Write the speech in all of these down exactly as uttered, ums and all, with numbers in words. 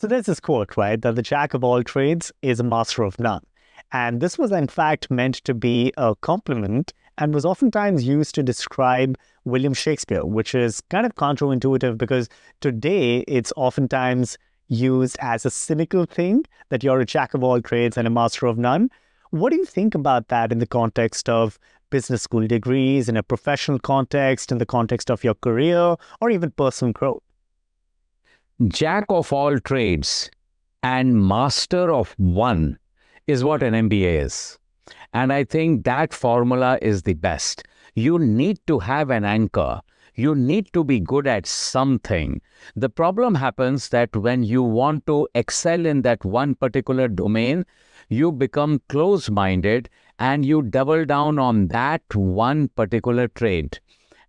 So there's this quote, right, that the jack of all trades is a master of none. And this was in fact meant to be a compliment and was oftentimes used to describe William Shakespeare, which is kind of counterintuitive because today it's oftentimes used as a cynical thing that you're a jack of all trades and a master of none. What do you think about that in the context of business school degrees, in a professional context, in the context of your career, or even personal growth? Jack of all trades and master of one is what an M B A is. And I think that formula is the best. You need to have an anchor. You need to be good at something. The problem happens that when you want to excel in that one particular domain, you become close-minded and you double down on that one particular trade.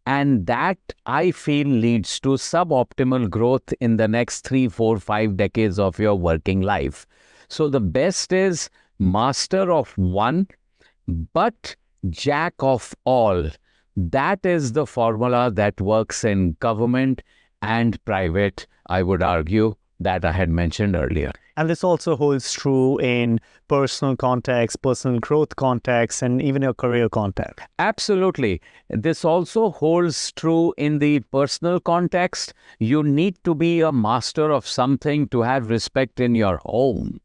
And that, I feel, leads to suboptimal growth in the next three, four, five decades of your working life. So the best is master of one, but jack of all. That is the formula that works in government and private, I would argue, that I had mentioned earlier. And this also holds true in personal context, personal growth context, and even your career context. Absolutely. This also holds true in the personal context. You need to be a master of something to have respect in your home.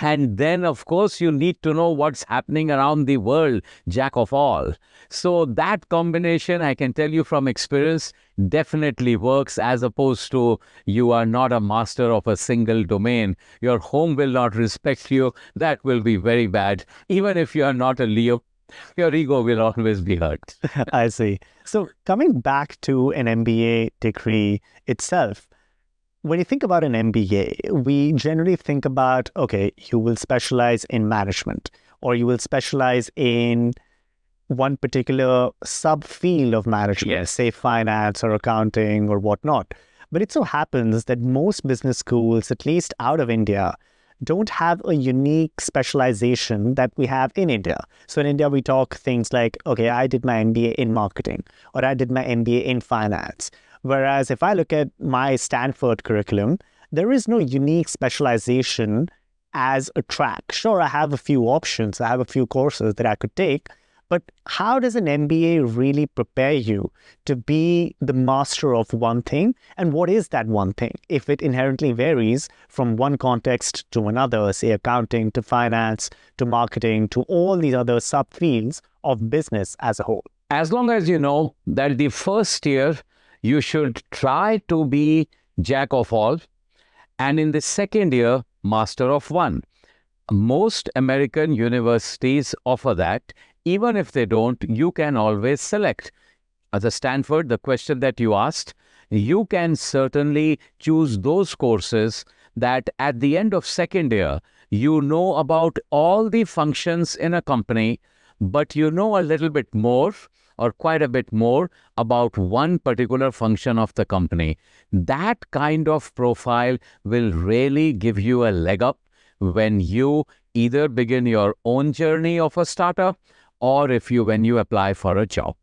And then, of course, you need to know what's happening around the world, jack of all. So that combination, I can tell you from experience, definitely works, as opposed to you are not a master of a single domain. Your home will not respect you. That will be very bad. Even if you are not a Leo, your ego will always be hurt. I see. So coming back to an M B A degree itself, when you think about an M B A, we generally think about, okay, you will specialize in management, or you will specialize in one particular subfield of management, yes, say finance or accounting or whatnot. But it so happens that most business schools, at least out of India, don't have a unique specialization that we have in India. So in India, we talk things like, okay, I did my M B A in marketing, or I did my M B A in finance. Whereas if I look at my Stanford curriculum, there is no unique specialization as a track. Sure, I have a few options. I have a few courses that I could take. But how does an M B A really prepare you to be the master of one thing? And what is that one thing if it inherently varies from one context to another, say accounting to finance to marketing to all these other subfields of business as a whole? As long as you know that the first year, you should try to be jack of all, and in the second year, master of one. Most American universities offer that. Even if they don't, you can always select. As a Stanford, the question that you asked, you can certainly choose those courses that at the end of second year, you know about all the functions in a company, but you know a little bit more, or quite a bit more, about one particular function of the company. That kind of profile will really give you a leg up when you either begin your own journey of a startup, or if you when you apply for a job.